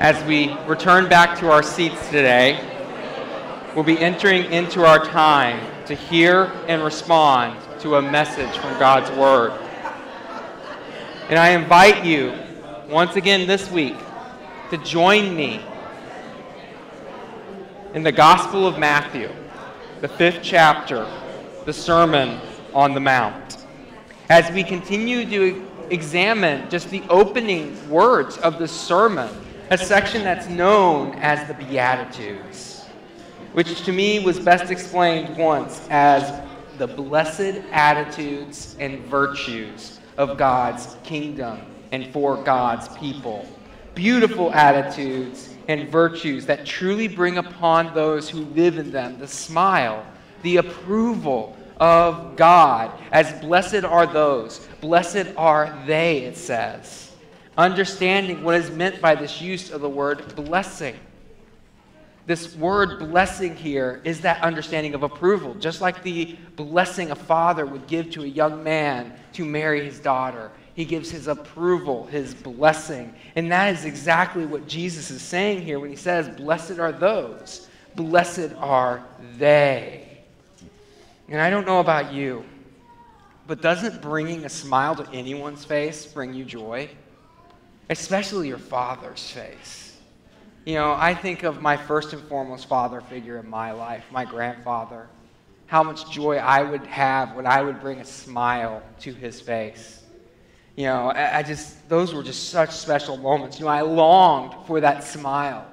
As we return back to our seats today, we'll be entering into our time to hear and respond to a message from God's Word. And I invite you, once again this week, to join me in the Gospel of Matthew, the 5th chapter, the Sermon on the Mount, as we continue to examine just the opening words of the sermon, a section that's known as the Beatitudes, which to me was best explained once as the blessed attitudes and virtues of God's kingdom and for God's people. Beautiful attitudes and virtues that truly bring upon those who live in them the smile, the approval of God, as blessed are those, blessed are they, it says. Understanding what is meant by this use of the word blessing. This word blessing here is that understanding of approval, just like the blessing a father would give to a young man to marry his daughter. He gives his approval, his blessing. And that is exactly what Jesus is saying here when he says, blessed are those, blessed are they. And I don't know about you, but doesn't bringing a smile to anyone's face bring you joy? Especially your father's face. You know, I think of my first and foremost father figure in my life, my grandfather, how much joy I would have when I would bring a smile to his face. You know, those were just such special moments. You know, I longed for that smile.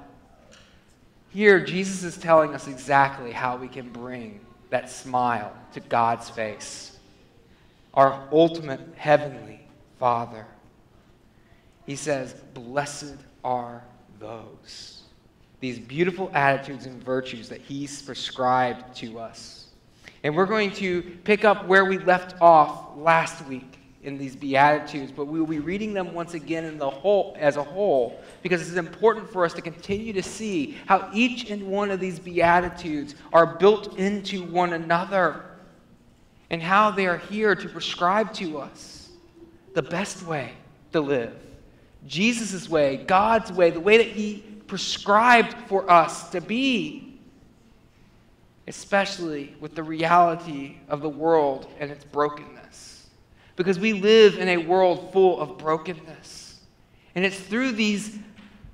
Here, Jesus is telling us exactly how we can bring that smile to God's face, our ultimate heavenly Father. He says, blessed are those. These beautiful attitudes and virtues that he's prescribed to us. And we're going to pick up where we left off last week in these Beatitudes, but we will be reading them once again as a whole, because it's important for us to continue to see how each and one of these Beatitudes are built into one another and how they are here to prescribe to us the best way to live. Jesus' way, God's way, the way that he prescribed for us to be, especially with the reality of the world and its brokenness. Because we live in a world full of brokenness. And it's through these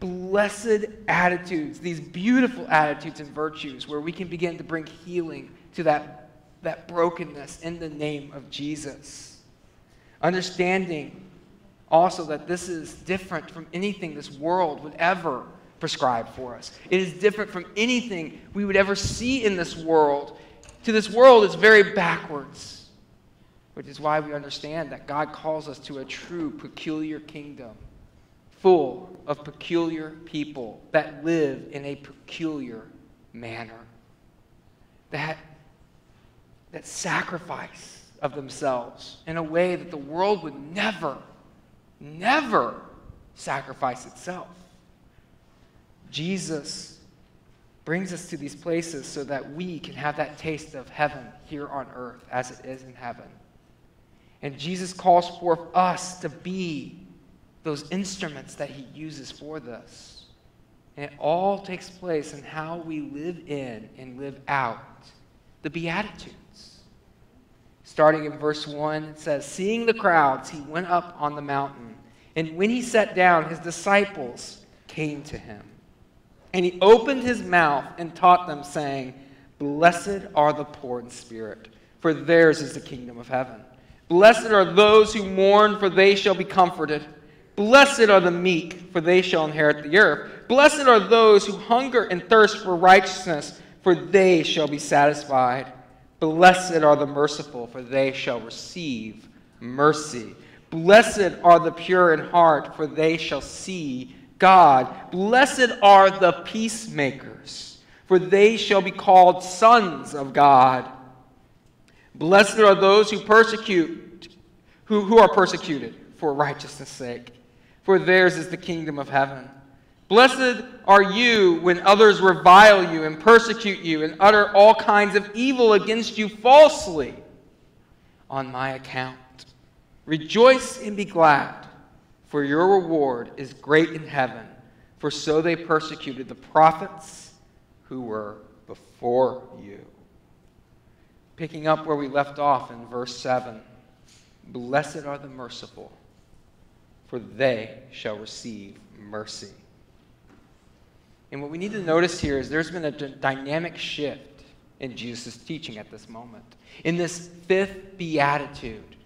blessed attitudes, these beautiful attitudes and virtues, where we can begin to bring healing to that brokenness in the name of Jesus. Understanding also that this is different from anything this world would ever prescribe for us. It is different from anything we would ever see in this world. To this world, it's very backwards. Which is why we understand that God calls us to a true, peculiar kingdom, full of peculiar people that live in a peculiar manner. That sacrifice of themselves in a way that the world would never, never sacrifice itself. Jesus brings us to these places so that we can have that taste of heaven here on earth as it is in heaven. And Jesus calls forth us to be those instruments that he uses for this. And it all takes place in how we live in and live out the Beatitudes. Starting in verse 1, it says, seeing the crowds, he went up on the mountain. And when he sat down, his disciples came to him. And he opened his mouth and taught them, saying, blessed are the poor in spirit, for theirs is the kingdom of heaven. Blessed are those who mourn, for they shall be comforted. Blessed are the meek, for they shall inherit the earth. Blessed are those who hunger and thirst for righteousness, for they shall be satisfied. Blessed are the merciful, for they shall receive mercy. Blessed are the pure in heart, for they shall see God. Blessed are the peacemakers, for they shall be called sons of God. Blessed are those who are persecuted for righteousness' sake, for theirs is the kingdom of heaven. Blessed are you when others revile you and persecute you and utter all kinds of evil against you falsely on my account. Rejoice and be glad, for your reward is great in heaven, for so they persecuted the prophets who were before you. Picking up where we left off in verse 7, blessed are the merciful, for they shall receive mercy. And what we need to notice here is there's been a dynamic shift in Jesus' teaching at this moment. In this fifth beatitude,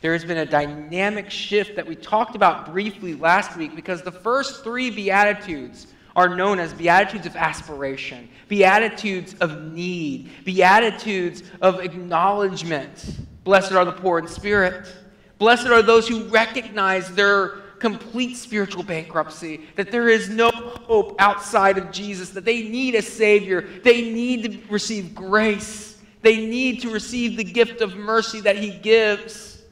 there has been a dynamic shift that we talked about briefly last week, because the first three beatitudes are known as beatitudes of aspiration, beatitudes of need, beatitudes of acknowledgement. Blessed are the poor in spirit. Blessed are those who recognize their complete spiritual bankruptcy, that there is no hope outside of Jesus, that they need a Savior, they need to receive grace, they need to receive the gift of mercy that He gives.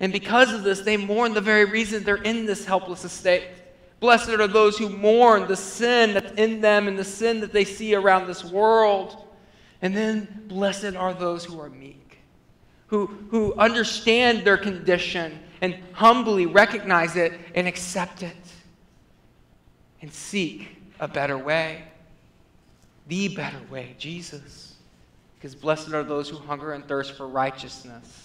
And because of this, they mourn the very reason they're in this helpless estate. Blessed are those who mourn the sin that's in them and the sin that they see around this world. And then blessed are those who are meek, who understand their condition and humbly recognize it and accept it and seek a better way, the better way, Jesus. Because blessed are those who hunger and thirst for righteousness.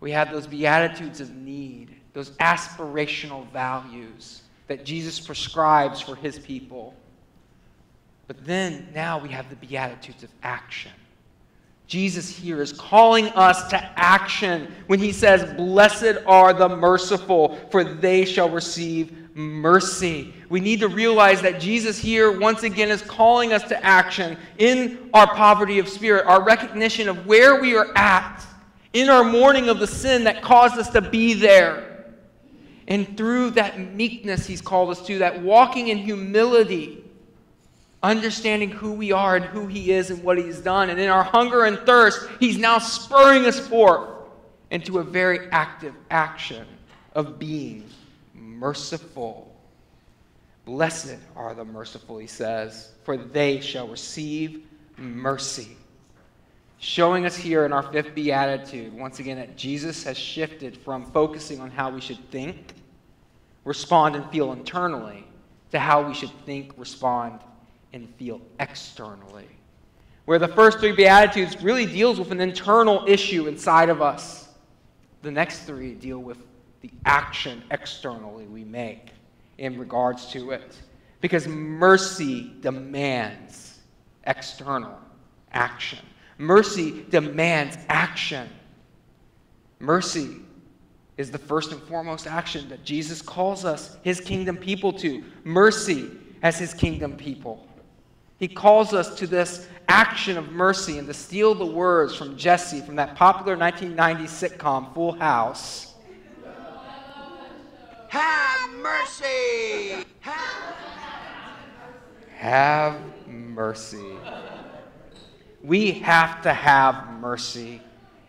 We have those beatitudes of need, those aspirational values that Jesus prescribes for His people. But then now we have the beatitudes of action. Jesus here is calling us to action when He says, blessed are the merciful, for they shall receive mercy. We need to realize that Jesus here once again is calling us to action in our poverty of spirit, our recognition of where we are at, in our mourning of the sin that caused us to be there. And through that meekness He's called us to, that walking in humility, understanding who we are and who He is and what He's done. And in our hunger and thirst, He's now spurring us forth into a very active action of being merciful. Blessed are the merciful, He says, for they shall receive mercy. Showing us here in our fifth beatitude, once again, that Jesus has shifted from focusing on how we should think, respond, and feel internally to how we should think, respond, and feel externally. Where the first three beatitudes really deals with an internal issue inside of us, the next three deal with the action externally we make in regards to it. Because mercy demands external action. Mercy demands action. Mercy is the first and foremost action that Jesus calls us, His kingdom people, to. Mercy as His kingdom people. He calls us to this action of mercy. And to steal the words from Jesse from that popular 1990 sitcom, Full House. Have mercy! Have mercy. We have to have mercy.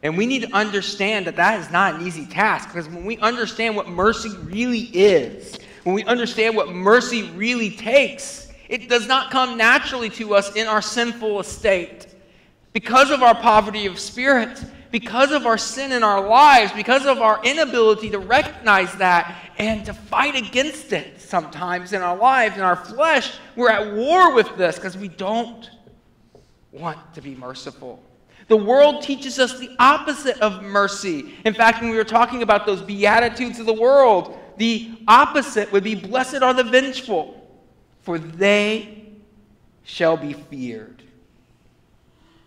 And we need to understand that that is not an easy task. Because when we understand what mercy really is, when we understand what mercy really takes, it does not come naturally to us in our sinful estate. Because of our poverty of spirit, because of our sin in our lives, because of our inability to recognize that and to fight against it sometimes in our lives, in our flesh, we're at war with this because we don't want to be merciful. The world teaches us the opposite of mercy. In fact, when we were talking about those beatitudes of the world, the opposite would be blessed are the vengeful, for they shall be feared.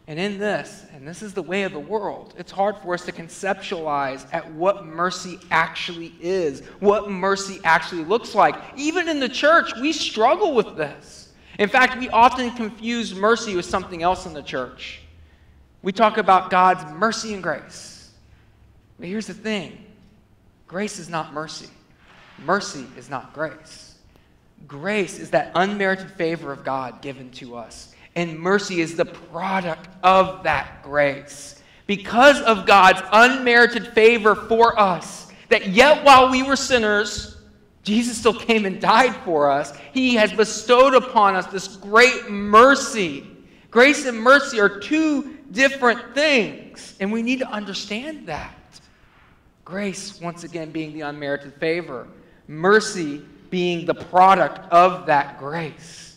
And in this, and this is the way of the world, it's hard for us to conceptualize at what mercy actually is, what mercy actually looks like. Even in the church, we struggle with this. In fact, we often confuse mercy with something else in the church. We talk about God's mercy and grace. But here's the thing. Grace is not mercy. Mercy is not grace. Grace is that unmerited favor of God given to us. And mercy is the product of that grace. Because of God's unmerited favor for us, that yet while we were sinners, Jesus still came and died for us. He has bestowed upon us this great mercy. Grace and mercy are two different things. And we need to understand that. Grace, once again, being the unmerited favor. Mercy being the product of that grace.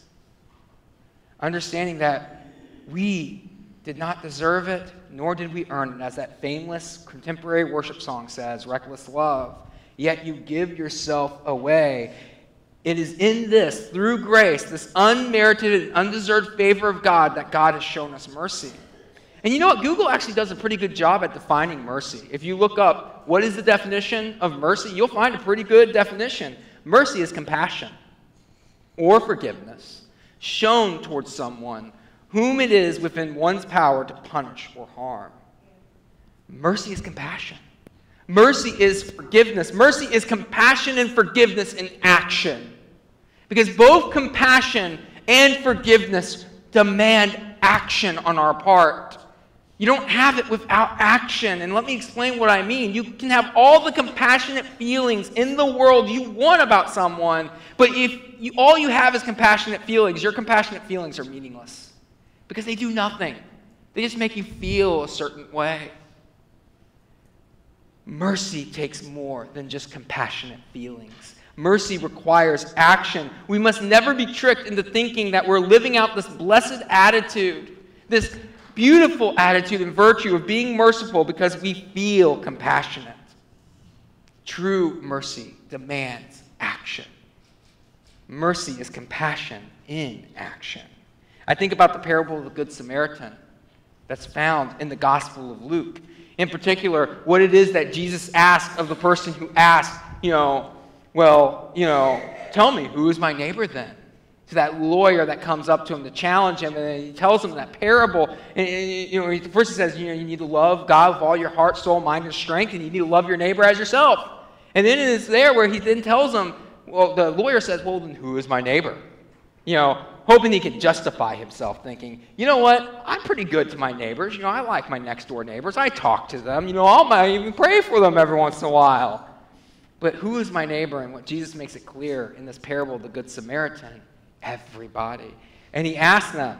Understanding that we did not deserve it, nor did we earn it. As that famous contemporary worship song says, reckless love, yet you give yourself away. It is in this, through grace, this unmerited and undeserved favor of God, that God has shown us mercy. And you know what? Google actually does a pretty good job at defining mercy. If you look up what is the definition of mercy, you'll find a pretty good definition. Mercy is compassion or forgiveness shown towards someone whom it is within one's power to punish or harm. Mercy is compassion. Mercy is forgiveness. Mercy is compassion and forgiveness in action. Because both compassion and forgiveness demand action on our part. You don't have it without action. And let me explain what I mean. You can have all the compassionate feelings in the world you want about someone, but if all you have is compassionate feelings, your compassionate feelings are meaningless because they do nothing. They just make you feel a certain way. Mercy takes more than just compassionate feelings. Mercy requires action. We must never be tricked into thinking that we're living out this blessed attitude, this beautiful attitude and virtue of being merciful because we feel compassionate. True mercy demands action. Mercy is compassion in action. I think about the parable of the Good Samaritan that's found in the Gospel of Luke. In particular, what it is that Jesus asked of the person who asked, tell me, who is my neighbor then? To that lawyer that comes up to him to challenge him, and he tells him that parable. And first he says, you need to love God with all your heart, soul, mind, and strength, and you need to love your neighbor as yourself. And then it is there where he then tells him, well, the lawyer says, well, then who is my neighbor? Hoping he can justify himself, thinking, you know what, I'm pretty good to my neighbors. I like my next-door neighbors. I talk to them. I might even pray for them every once in a while. But who is my neighbor? And what Jesus makes it clear in this parable of the Good Samaritan, everybody. And he asks them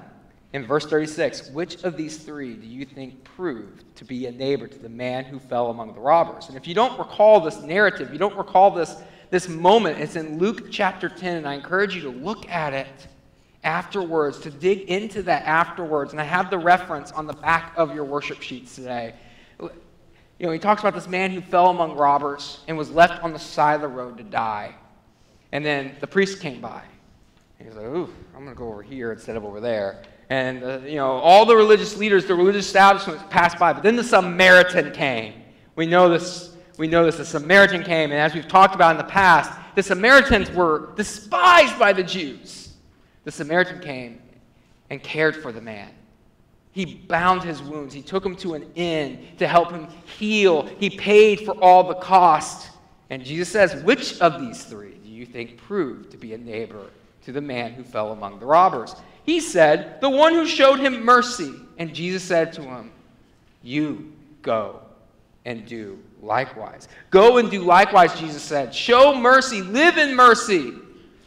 in verse 36, which of these three do you think proved to be a neighbor to the man who fell among the robbers? And if you don't recall this narrative, you don't recall this moment, it's in Luke chapter 10, and I encourage you to look at it afterwards, to dig into that afterwards. And I have the reference on the back of your worship sheets today. He talks about this man who fell among robbers and was left on the side of the road to die. And then the priest came by. And he's like, ooh, I'm going to go over here instead of over there. And, all the religious leaders, the religious establishments passed by. But then the Samaritan came. We know this. The Samaritan came. And as we've talked about in the past, the Samaritans were despised by the Jews. The Samaritan came and cared for the man. He bound his wounds. He took him to an inn to help him heal. He paid for all the cost. And Jesus says, which of these three do you think proved to be a neighbor to the man who fell among the robbers? He said, the one who showed him mercy. And Jesus said to him, you go and do likewise. Go and do likewise, Jesus said. Show mercy. Live in mercy.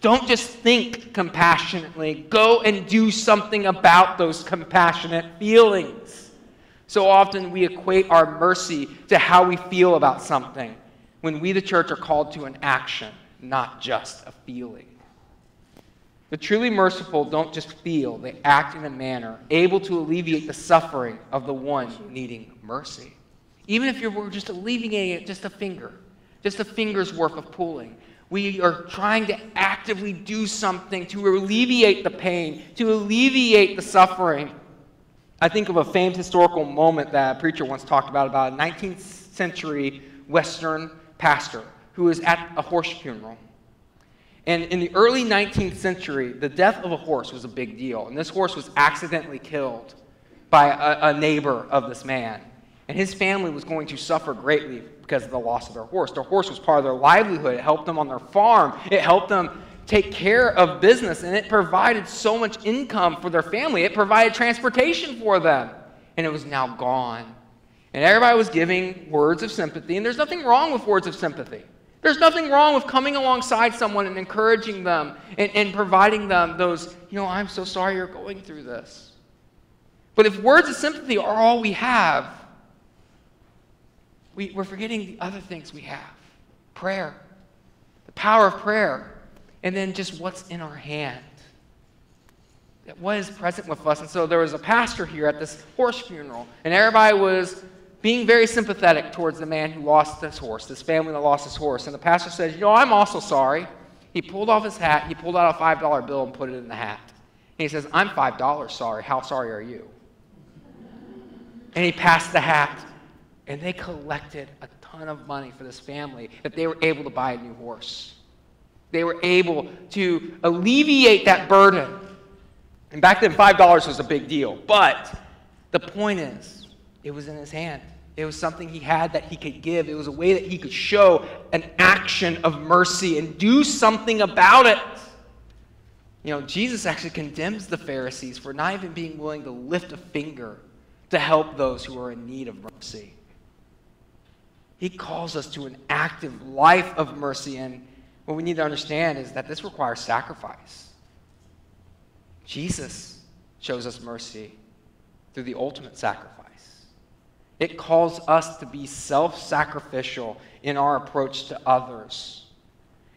Don't just think compassionately. Go and do something about those compassionate feelings. So often we equate our mercy to how we feel about something, when we, the church, are called to an action, not just a feeling. The truly merciful don't just feel, they act in a manner able to alleviate the suffering of the one needing mercy. Even if you're just alleviating it just a finger's worth of pulling, we are trying to actively do something to alleviate the pain, to alleviate the suffering. I think of a famed historical moment that a preacher once talked about a 19th century Western pastor who was at a horse funeral. And in the early 19th century, the death of a horse was a big deal. And this horse was accidentally killed by a neighbor of this man. And his family was going to suffer greatly because of the loss of their horse. Their horse was part of their livelihood. It helped them on their farm. It helped them take care of business. And it provided so much income for their family. It provided transportation for them. And it was now gone. And everybody was giving words of sympathy. And there's nothing wrong with words of sympathy. There's nothing wrong with coming alongside someone and encouraging them and providing them those, I'm so sorry you're going through this. But if words of sympathy are all we have, we're forgetting the other things we have. Prayer. The power of prayer. and then just what's in our hand. What is present with us? And so there was a pastor here at this horse funeral, and everybody was being very sympathetic towards the man who lost his horse, this family that lost his horse. And the pastor says, you know, I'm also sorry. He pulled off his hat. He pulled out a $5 bill and put it in the hat. And he says, I'm $5 sorry. How sorry are you? And he passed the hat. And they collected a ton of money for this family that they were able to buy a new horse. They were able to alleviate that burden. And back then, $5 was a big deal. But the point is, it was in his hand. It was something he had that he could give. It was a way that he could show an action of mercy and do something about it. You know, Jesus actually condemns the Pharisees for not even being willing to lift a finger to help those who are in need of mercy. He calls us to an active life of mercy. And what we need to understand is that this requires sacrifice. Jesus shows us mercy through the ultimate sacrifice. It calls us to be self-sacrificial in our approach to others.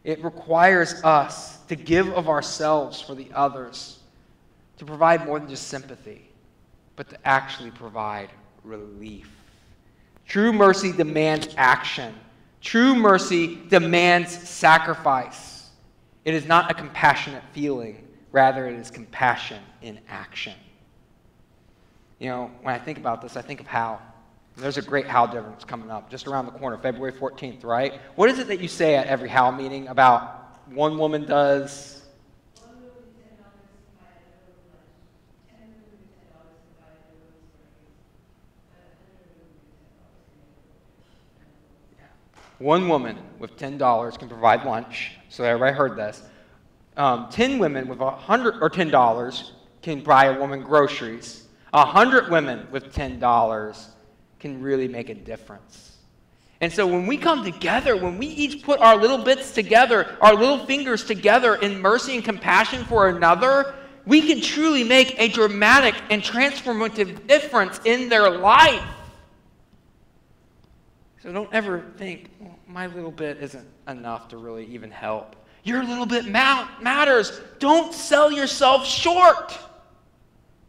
It requires us to give of ourselves for the others, to provide more than just sympathy, but to actually provide relief. True mercy demands action. True mercy demands sacrifice. It is not a compassionate feeling. Rather, it is compassion in action. You know, when I think about this, I think of how. There's a great how difference coming up just around the corner, February 14th, right? What is it that you say at every how meeting about one woman does? One woman with $10 can provide lunch. So everybody heard this. 10 women with $100 or $10 can buy a woman groceries. 100 women with $10 can really make a difference. And so when we come together, when we each put our little bits together, our little fingers together in mercy and compassion for another, we can truly make a dramatic and transformative difference in their life. So don't ever think, well, my little bit isn't enough to really even help. Your little bit matters. Don't sell yourself short.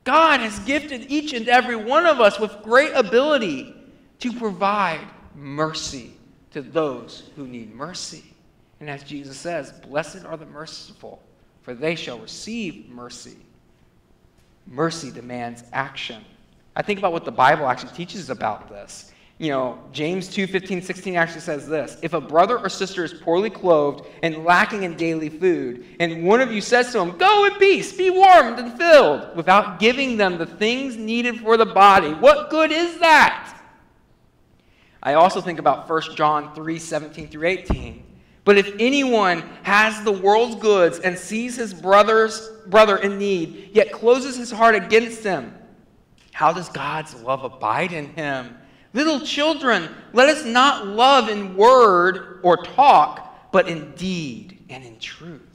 God has gifted each and every one of us with great ability to provide mercy to those who need mercy. And as Jesus says, blessed are the merciful, for they shall receive mercy. Mercy demands action. I think about what the Bible actually teaches about this. You know, James 2:15-16 actually says this. If a brother or sister is poorly clothed and lacking in daily food, and one of you says to him, go in peace, be warmed and filled, without giving them the things needed for the body, what good is that? I also think about 1 John 3:17-18. But if anyone has the world's goods and sees his brother in need, yet closes his heart against him, how does God's love abide in him? Little children, let us not love in word or talk, but in deed and in truth.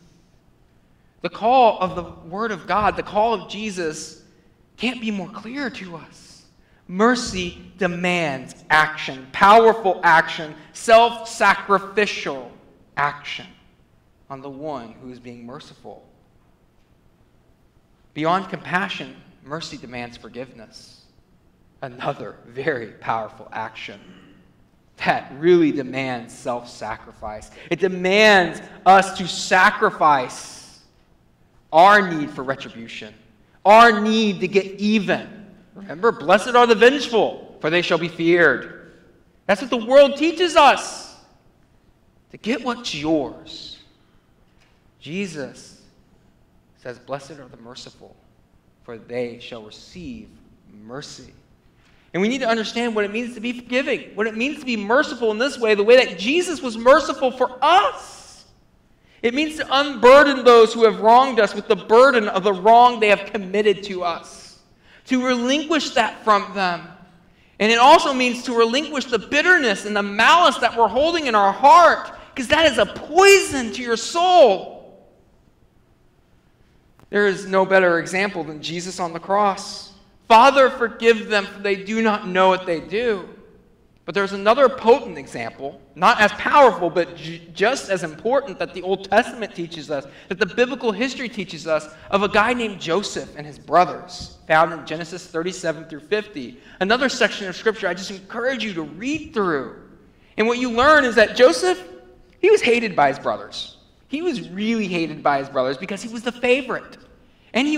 The call of the Word of God, the call of Jesus, can't be more clear to us. Mercy demands action, powerful action, self-sacrificial action on the one who is being merciful. Beyond compassion, mercy demands forgiveness. Another very powerful action that really demands self-sacrifice. It demands us to sacrifice our need for retribution, our need to get even. Remember, blessed are the vengeful, for they shall be feared. That's what the world teaches us, to get what's yours. Jesus says, blessed are the merciful, for they shall receive mercy. And we need to understand what it means to be forgiving, what it means to be merciful in this way, the way that Jesus was merciful for us. It means to unburden those who have wronged us with the burden of the wrong they have committed to us, to relinquish that from them. And it also means to relinquish the bitterness and the malice that we're holding in our heart, because that is a poison to your soul. There is no better example than Jesus on the cross. Father, forgive them, for they do not know what they do. But there's another potent example, not as powerful, but just as important, that the Old Testament teaches us, that the biblical history teaches us, of a guy named Joseph and his brothers, found in Genesis 37 through 50. Another section of Scripture I just encourage you to read through. And what you learn is that Joseph, he was hated by his brothers. He was really hated by his brothers because he was the favorite. And he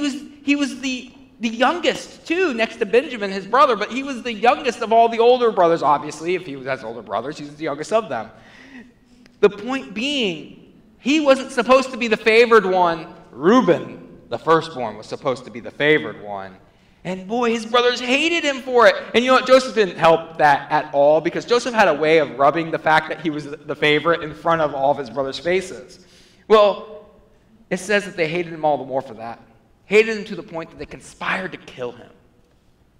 was the youngest, too, next to Benjamin, his brother, but he was the youngest of all the older brothers, obviously. If he has older brothers, he was the youngest of them. The point being, he wasn't supposed to be the favored one. Reuben, the firstborn, was supposed to be the favored one. And boy, his brothers hated him for it. And you know what? Joseph didn't help that at all, because Joseph had a way of rubbing the fact that he was the favorite in front of all of his brothers' faces. Well, it says that they hated him all the more for that. Hated him to the point that they conspired to kill him.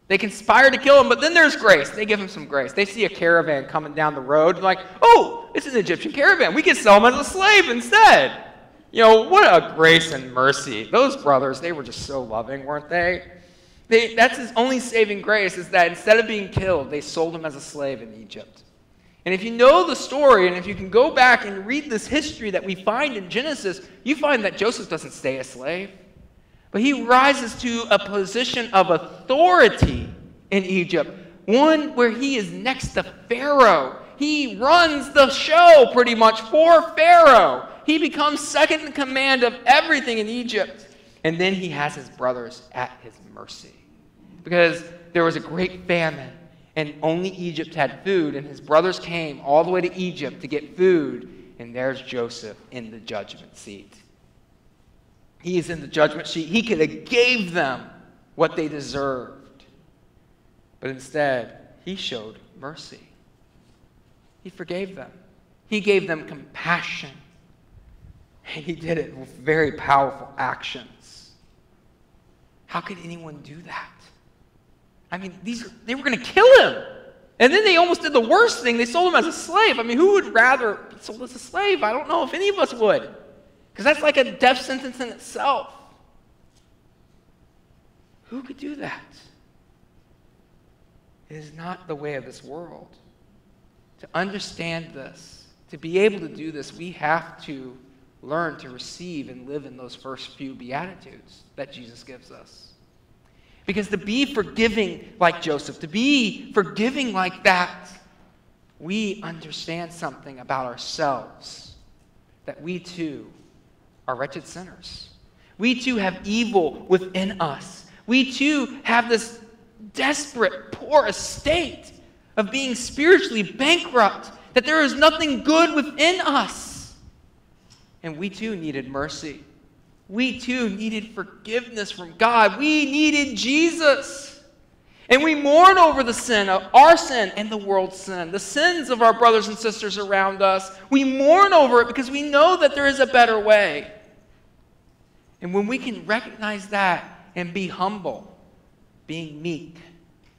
They conspired to kill him, but then there's grace. They give him some grace. They see a caravan coming down the road. They're like, oh, it's an Egyptian caravan. We can sell him as a slave instead. You know, what a grace and mercy. Those brothers, they were just so loving, weren't they? That's his only saving grace, is that instead of being killed, they sold him as a slave in Egypt. And if you know the story, and if you can go back and read this history that we find in Genesis, you find that Joseph doesn't stay a slave. But he rises to a position of authority in Egypt, one where he is next to Pharaoh. He runs the show pretty much for Pharaoh. He becomes second in command of everything in Egypt. And then he has his brothers at his mercy, because there was a great famine and only Egypt had food, and his brothers came all the way to Egypt to get food. And there's Joseph in the judgment seat. He is in the judgment seat. He could have gave them what they deserved. But instead, he showed mercy. He forgave them. He gave them compassion. And he did it with very powerful actions. How could anyone do that? I mean, they were going to kill him. And then they almost did the worst thing. They sold him as a slave. I mean, who would rather be sold as a slave? I don't know if any of us would. Because that's like a death sentence in itself. Who could do that? It is not the way of this world. To understand this, to be able to do this, we have to learn to receive and live in those first few Beatitudes that Jesus gives us. Because to be forgiving like Joseph, to be forgiving like that, we understand something about ourselves, that we too are wretched sinners. We too have evil within us. We too have this desperate, poor estate of being spiritually bankrupt, that there is nothing good within us. And we too needed mercy. We too needed forgiveness from God. We needed Jesus. And we mourn over the sin, our sin and the world's sin, the sins of our brothers and sisters around us. We mourn over it because we know that there is a better way. And when we can recognize that and be humble, being meek,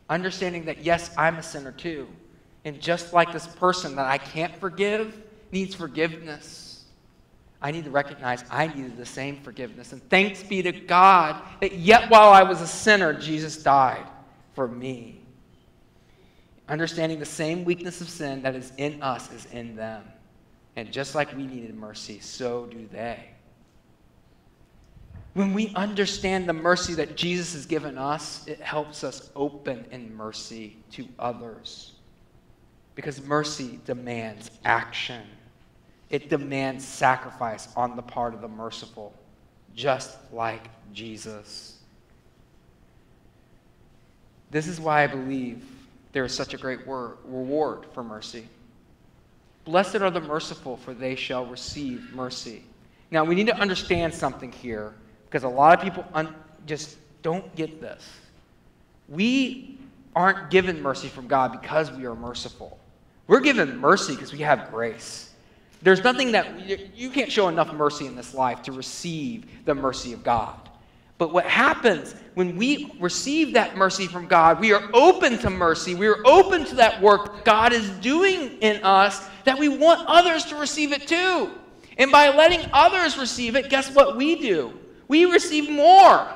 understanding that, yes, I'm a sinner too. And just like this person that I can't forgive needs forgiveness, I need to recognize I needed the same forgiveness. And thanks be to God that yet while I was a sinner, Jesus died for me. Understanding the same weakness of sin that is in us is in them. And just like we needed mercy, so do they. When we understand the mercy that Jesus has given us, it helps us open in mercy to others. Because mercy demands action. It demands sacrifice on the part of the merciful, just like Jesus. This is why I believe there is such a great reward for mercy. Blessed are the merciful, for they shall receive mercy. Now, we need to understand something here, because a lot of people just don't get this. We aren't given mercy from God because we are merciful. We're given mercy because we have grace. There's nothing that you can't show enough mercy in this life to receive the mercy of God. But what happens when we receive that mercy from God, we are open to mercy. We are open to that work that God is doing in us, that we want others to receive it too. And by letting others receive it, guess what we do? We receive more.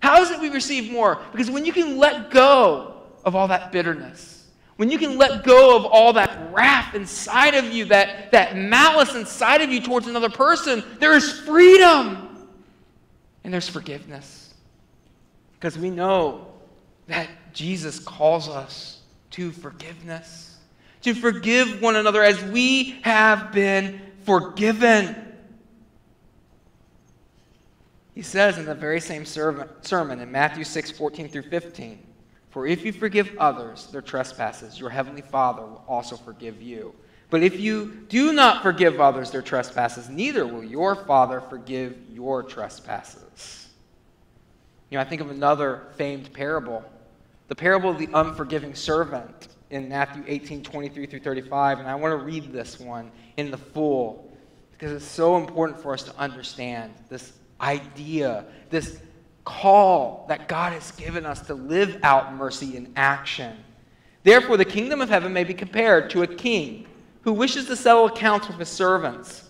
How is it we receive more? Because when you can let go of all that bitterness, when you can let go of all that wrath inside of you, that malice inside of you towards another person, there is freedom and there's forgiveness. Because we know that Jesus calls us to forgiveness, to forgive one another as we have been forgiven. He says in the very same sermon in Matthew 6:14-15, "For if you forgive others their trespasses, your heavenly Father will also forgive you. But if you do not forgive others their trespasses, neither will your Father forgive your trespasses." You know, I think of another famed parable, the parable of the unforgiving servant in Matthew 18:23-35, and I want to read this one in the full because it's so important for us to understand this idea, this call that God has given us to live out mercy in action. "Therefore, the kingdom of heaven may be compared to a king who wishes to settle accounts with his servants.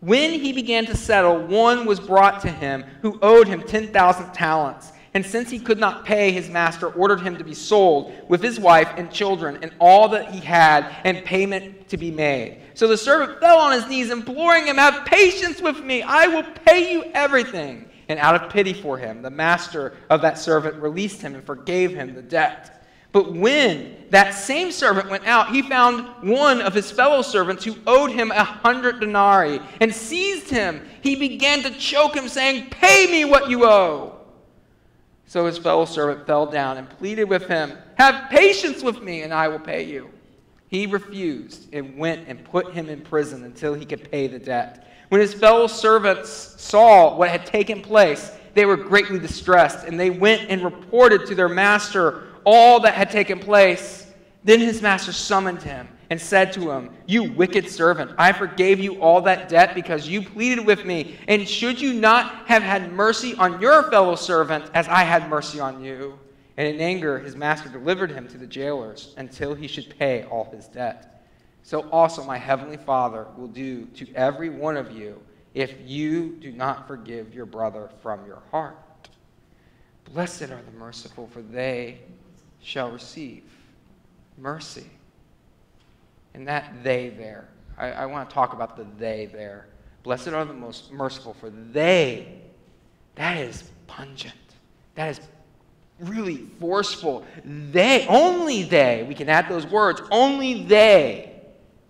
When he began to settle, one was brought to him who owed him 10,000 talents. And since he could not pay, his master ordered him to be sold with his wife and children and all that he had, and payment to be made. So the servant fell on his knees, imploring him, 'Have patience with me, I will pay you everything.' And out of pity for him, the master of that servant released him and forgave him the debt. But when that same servant went out, he found one of his fellow servants who owed him 100 denarii and seized him. He began to choke him, saying, 'Pay me what you owe.' So his fellow servant fell down and pleaded with him, 'Have patience with me, and I will pay you.' He refused and went and put him in prison until he could pay the debt. When his fellow servants saw what had taken place, they were greatly distressed, and they went and reported to their master all that had taken place. Then his master summoned him and said to him, 'You wicked servant, I forgave you all that debt because you pleaded with me. And should you not have had mercy on your fellow servant as I had mercy on you?' And in anger, his master delivered him to the jailers until he should pay all his debt. So also my heavenly Father will do to every one of you if you do not forgive your brother from your heart. Blessed are the merciful, for they shall receive mercy." And that "they" there, I want to talk about the "they" there. Blessed are the most merciful, for they, that is pungent. That is really forceful. They, only they, we can add those words, only they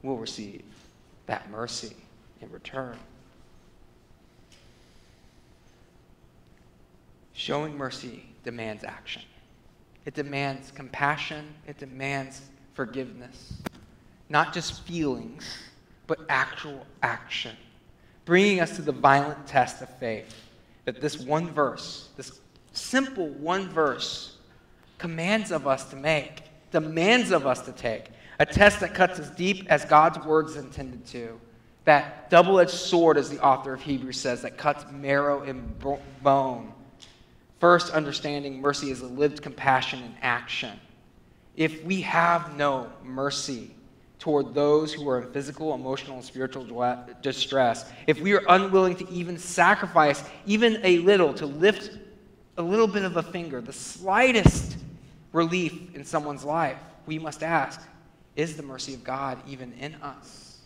will receive that mercy in return. Showing mercy demands action. It demands compassion. It demands forgiveness. Not just feelings, but actual action. Bringing us to the violent test of faith that this one verse, this simple one verse, commands of us to make, demands of us to take. A test that cuts as deep as God's word's intended to. That double-edged sword, as the author of Hebrews says, that cuts marrow and bone. First, understanding mercy is a lived compassion in action. If we have no mercy toward those who are in physical, emotional, and spiritual distress, if we are unwilling to even sacrifice even a little, to lift a little bit of a finger, the slightest relief in someone's life, we must ask, is the mercy of God even in us?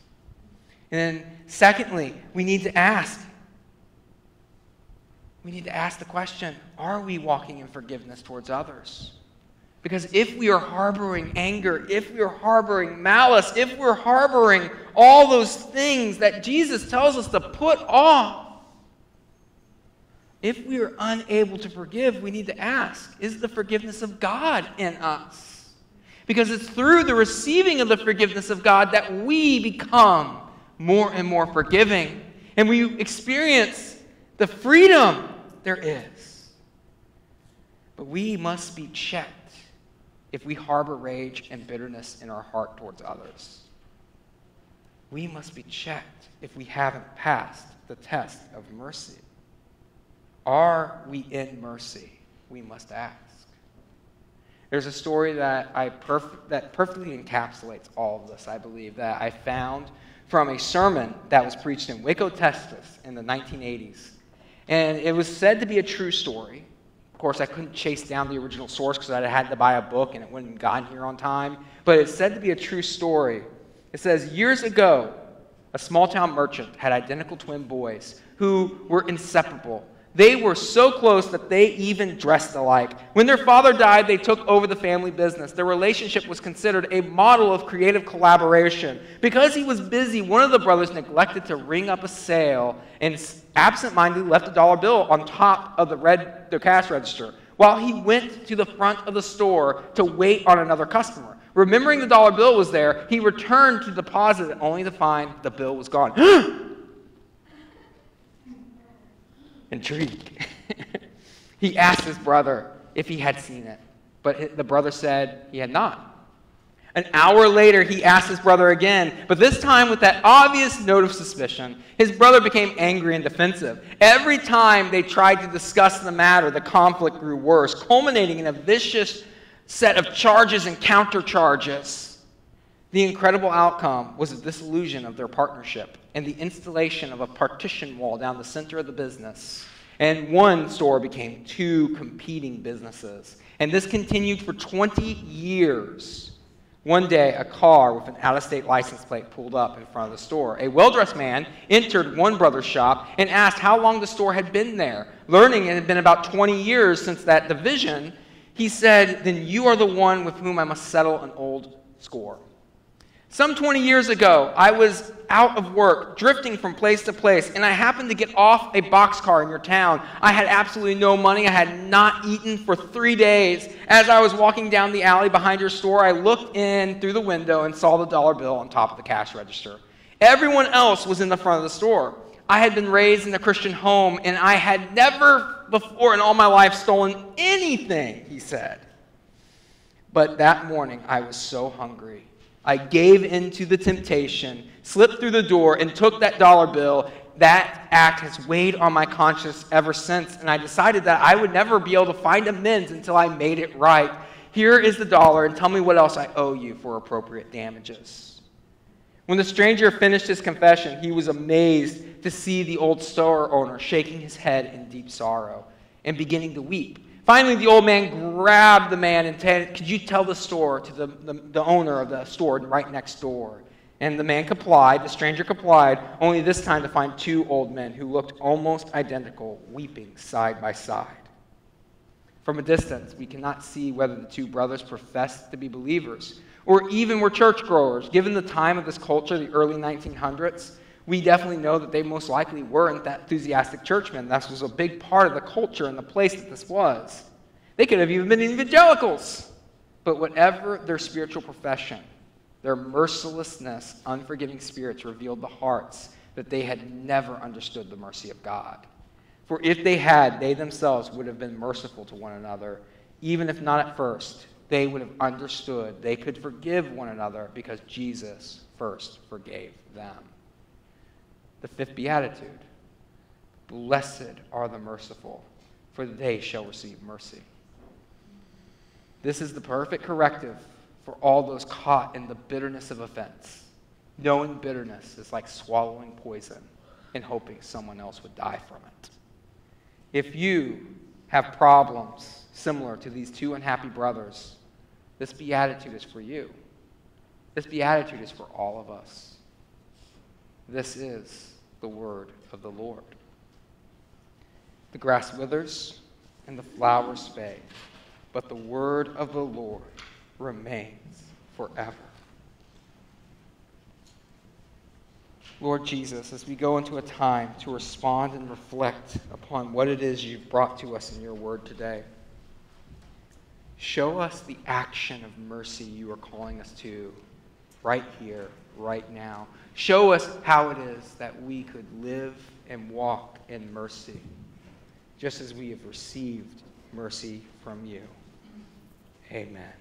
And then secondly, we need to ask. We need to ask the question, are we walking in forgiveness towards others? Because if we are harboring anger, if we are harboring malice, if we're harboring all those things that Jesus tells us to put off, if we are unable to forgive, we need to ask, is the forgiveness of God in us? Because it's through the receiving of the forgiveness of God that we become more and more forgiving. And we experience the freedom there is. But we must be checked if we harbor rage and bitterness in our heart towards others. We must be checked if we haven't passed the test of mercy. Are we in mercy? We must ask. There's a story that perfectly encapsulates all of this, I believe, that I found from a sermon that was preached in Waco, Texas in the 1980s. And it was said to be a true story, course, I couldn't chase down the original source because I had to buy a book and it wouldn't have gotten here on time. But it's said to be a true story. It says, years ago, a small-town merchant had identical twin boys who were inseparable. They were so close that they even dressed alike. When their father died, they took over the family business. Their relationship was considered a model of creative collaboration. Because he was busy, one of the brothers neglected to ring up a sale and absent-mindedly left a dollar bill on top of the cash register while he went to the front of the store to wait on another customer. Remembering the dollar bill was there, he returned to deposit it only to find the bill was gone. Intrigued, he asked his brother if he had seen it, but the brother said he had not. An hour later, he asked his brother again, but this time with that obvious note of suspicion. His brother became angry and defensive. Every time they tried to discuss the matter, the conflict grew worse, culminating in a vicious set of charges and countercharges. The incredible outcome was the dissolution of their partnership and the installation of a partition wall down the center of the business. And one store became two competing businesses. And this continued for 20 years. One day, a car with an out-of-state license plate pulled up in front of the store. A well-dressed man entered one brother's shop and asked how long the store had been there. Learning it had been about 20 years since that division, he said, "Then you are the one with whom I must settle an old score. Some 20 years ago, I was out of work, drifting from place to place, and I happened to get off a boxcar in your town. I had absolutely no money. I had not eaten for 3 days. As I was walking down the alley behind your store, I looked in through the window and saw the dollar bill on top of the cash register. Everyone else was in the front of the store. I had been raised in a Christian home, and I had never before in all my life stolen anything," he said. "But that morning, I was so hungry. I gave in to the temptation, slipped through the door, and took that dollar bill. That act has weighed on my conscience ever since, and I decided that I would never be able to find amends until I made it right. Here is the dollar, and tell me what else I owe you for appropriate damages." When the stranger finished his confession, he was amazed to see the old store owner shaking his head in deep sorrow and beginning to weep. Finally, the old man grabbed the man and said, "Could you tell the store to the owner of the store right next door?" And the man complied, the stranger complied, only this time to find two old men who looked almost identical, weeping side by side. From a distance, we cannot see whether the two brothers professed to be believers or even were churchgoers. Given the time of this culture, the early 1900s, we definitely know that they most likely weren't that enthusiastic churchmen. That was a big part of the culture and the place that this was. They could have even been evangelicals. But whatever their spiritual profession, their mercilessness, unforgiving spirits revealed the hearts that they had never understood the mercy of God. For if they had, they themselves would have been merciful to one another. Even if not at first, they would have understood they could forgive one another because Jesus first forgave them. The fifth beatitude, "Blessed are the merciful, for they shall receive mercy." This is the perfect corrective for all those caught in the bitterness of offense. Knowing bitterness is like swallowing poison and hoping someone else would die from it. If you have problems similar to these two unhappy brothers, this beatitude is for you. This beatitude is for all of us. This is the word of the Lord. The grass withers and the flowers fade, but the word of the Lord remains forever. Lord Jesus, as we go into a time to respond and reflect upon what it is you've brought to us in your word today, show us the action of mercy you are calling us to right here, right now. Show us how it is that we could live and walk in mercy, just as we have received mercy from you. Amen.